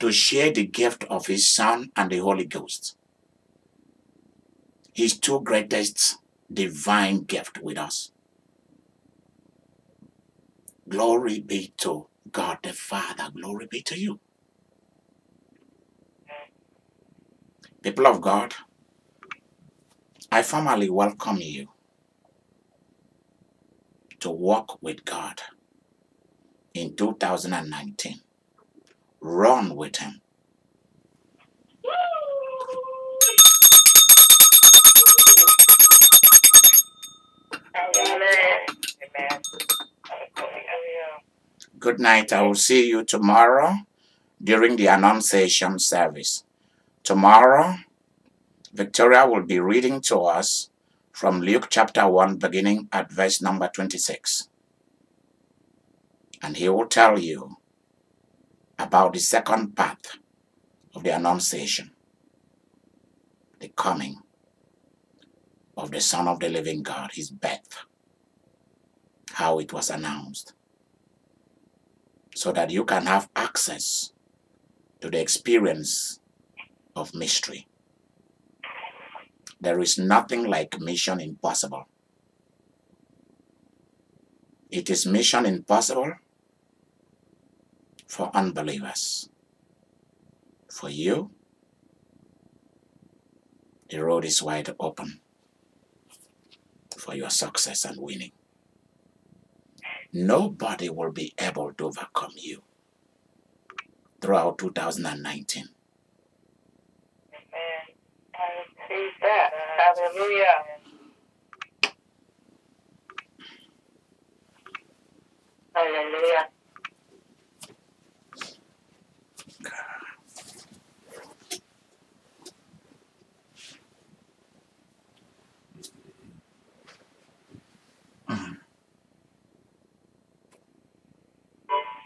to share the gift of his Son and the Holy Ghost, his two greatest divine gifts with us, glory be to God the Father, glory be to you. People of God, I formally welcome you to walk with God in 2019. Run with him. Amen. Good night. I will see you tomorrow during the Annunciation service. Tomorrow, Victoria will be reading to us from Luke chapter 1, beginning at verse number 26. And he will tell you about the second part of the Annunciation, the coming of the Son of the Living God, his birth, how it was announced, so that you can have access to the experience of mystery. There is nothing like Mission Impossible. It is Mission Impossible for unbelievers. For you, the road is wide open for your success and winning. Nobody will be able to overcome you throughout 2019. Hallelujah. Hallelujah.